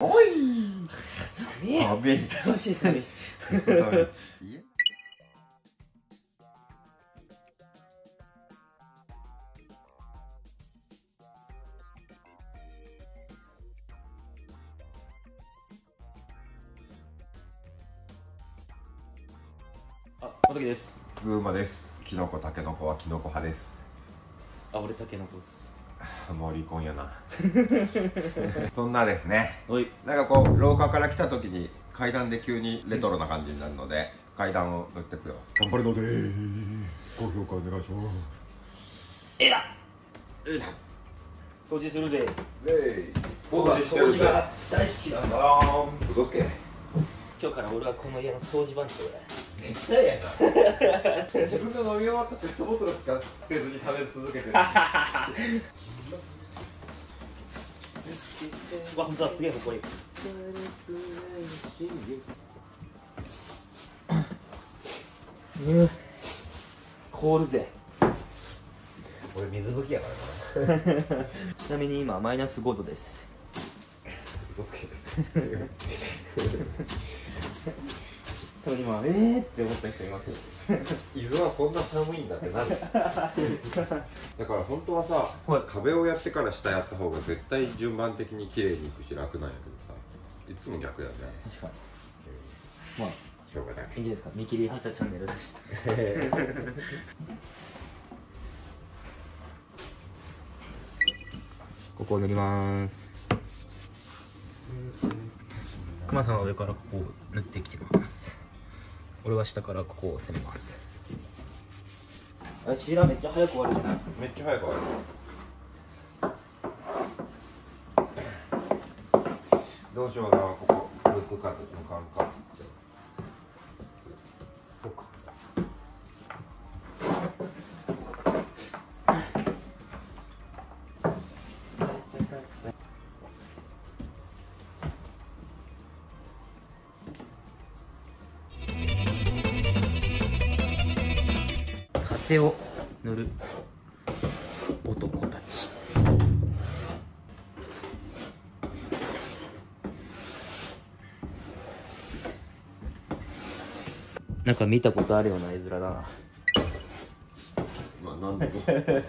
おい寒い。マジで寒い。あ、おときです。ぐうまです。きのこたけのこはきのこ派です。あ、俺たけのこです。もう離婚やな。そんなですね、なんかこう廊下から来た時に階段で急にレトロな感じになるので階段を乗ってくよ。頑張るので高評価お願いします。えらえら掃除するぜ。僕は掃除が大好きなんだな。嘘つけ。今日から俺はこの家の掃除番長だ。絶対やな。自分が飲み終わったペットボトルしか捨てずに食べ続けてる。わ、ほんとだ、すげえ誇り。凍るぜ。俺水拭きやからな。ちなみに今マイナス5度です。嘘つけ。多分今って思った人いますよ。伊豆はそんな寒いんだってなる。だから本当はさ、壁をやってから下やった方が絶対順番的に綺麗にいくし楽なんやけどさ、いつも逆だよね。確かに。まあしょうがない。いいですか、見切り発車チャンネルだし。ここを塗ります。熊さんは上からここを塗ってきてます。俺は下からここを攻めます。あれ、シーラーめっちゃ早く終わるじゃない。めっちゃ早く終わる。どうしような、ここ抜くか抜かんか。そうか。手を塗る男たち。なんか見たことあるような絵面だな。まあなんで。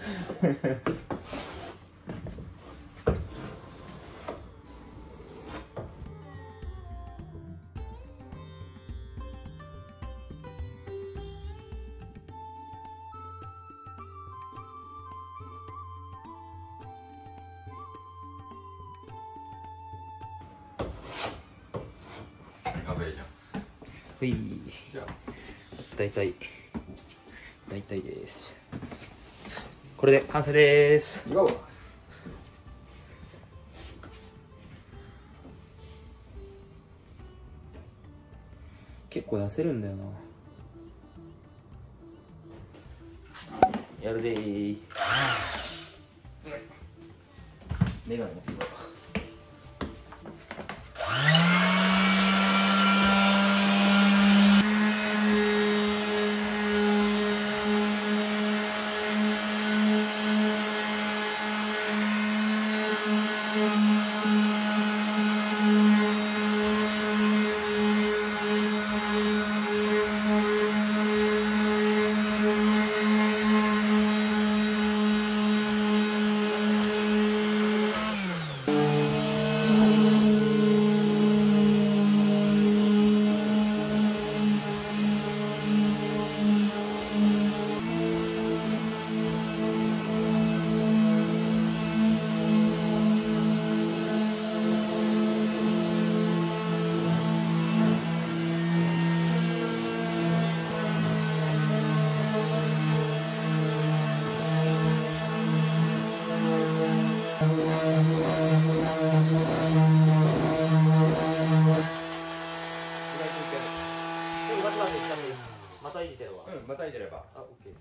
はい、じゃあ大体です。これで完成です。よっ。結構痩せるんだよな。やるでー。メガネ持ってこう。またいでれば。うん、またいでれば。あ、オッケーで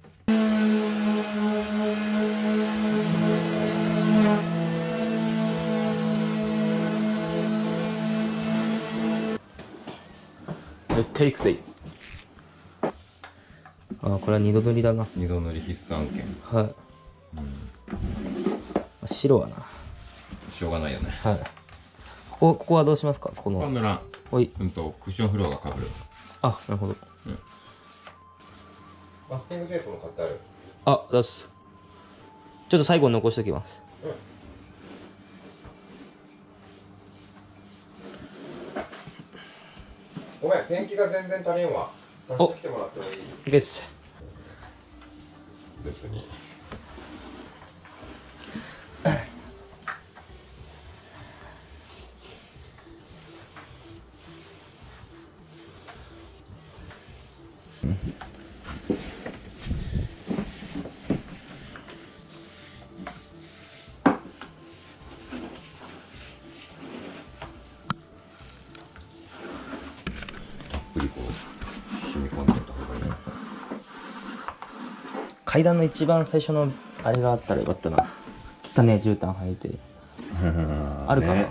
す。塗っていくぜ。あ、これは二度塗りだな。二度塗り必須案件。はい。白はな。しょうがないよね。はい。ここはどうしますか？このの欄、クッションフロアがかぶる。あ、なるほど。うん、マスキングテープも買ってある。あ、出す。ちょっと最後に残しておきます。うん、ごめん、ペンキが全然足りんわ。出してきてもらってもいい？です。別に。階段の一番最初のあれがあったらよかったな。汚ねえ絨毯履いてあるかな、ね、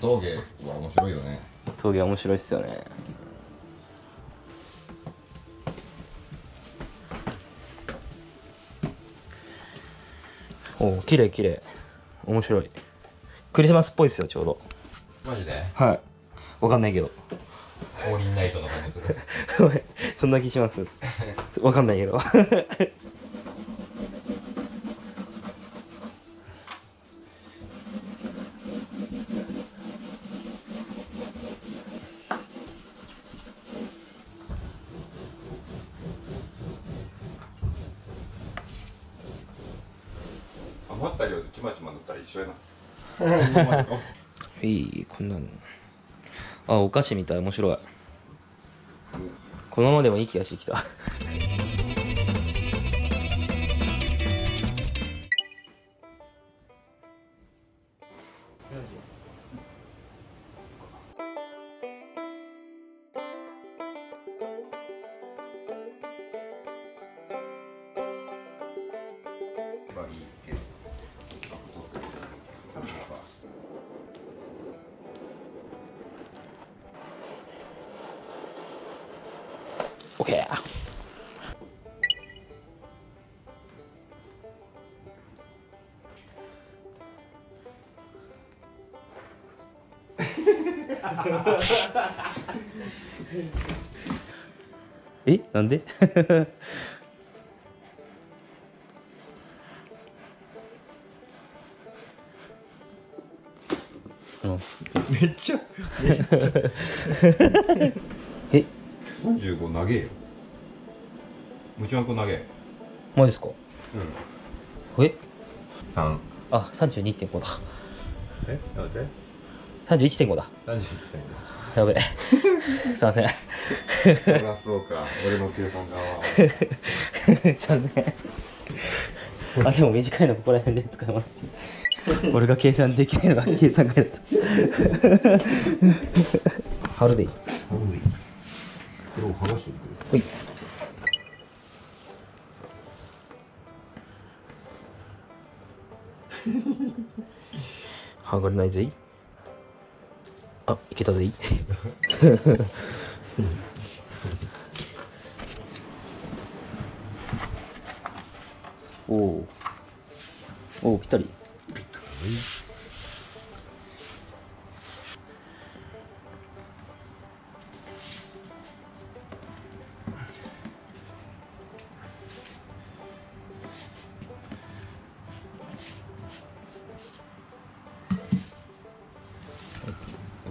小峠は面白いよね。小峠は面白いっすよね。おお、きれいきれい。面白い。クリスマスっぽいっすよ、ちょうど。マジで？はい、わかんないけど降臨ナイトの感じする。ごめん、そんな気します。わかんないけど。余った量でちまちま塗ったら一緒やな。いい、こんなの。あ、お菓子みたい。面白い。このままでもいい気がしてきた。オッケー。え、なんで？めっちゃ。え？35投げよ。むちゃんこ投げ。マジですか？うん。え？3。あ、32.5だ。え？なんで？31.5だ。31.5。やべえ。すいません。そうか、俺の計算が。すいません。あ、でも短いのここら辺で使えます。俺が計算できないのが計算外だった。春でいい。春でいい。これを剥がしておく。はい。剥がれないぜい。あ、いけたぜい。おお。おお、ぴったり。ぴったり。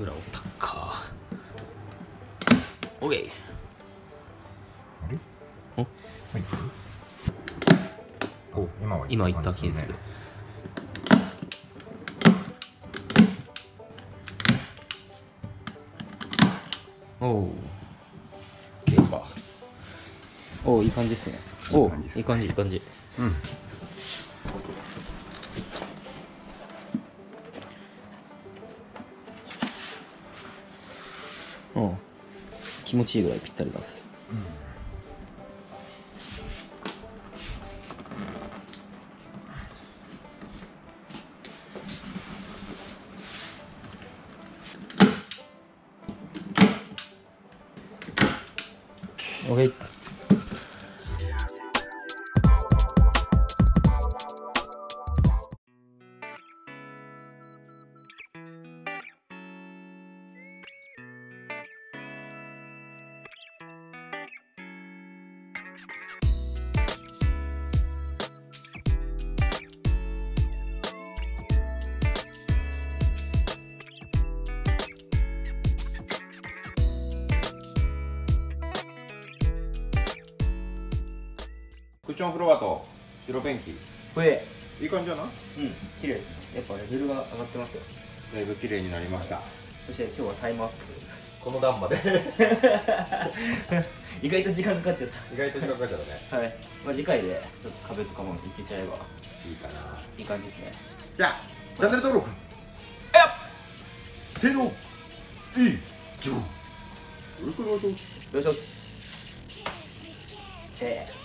裏折ったか。オッケー。あれ？ん？はい。お、今いった気にする。おお。ケースバー。おお、いい感じですね。おお、いい感じ、いい感じ。うん。うん、気持ちいいぐらいぴったりだね。うん、OK。ションフロアと白ペンキ。これいい感じじゃない？うん、綺麗ですね。やっぱレベルが上がってますよ。だいぶ綺麗になりました。そして今日はタイムアップ。この段まで。意外と時間かかっちゃった。意外と時間かかっちゃったね。はい。まあ次回でちょっと壁とかもいけちゃえばいいかな。いい感じですね。じゃあチャンネル登録。せの。以上。よろしくお願いします。よろしくお願いします。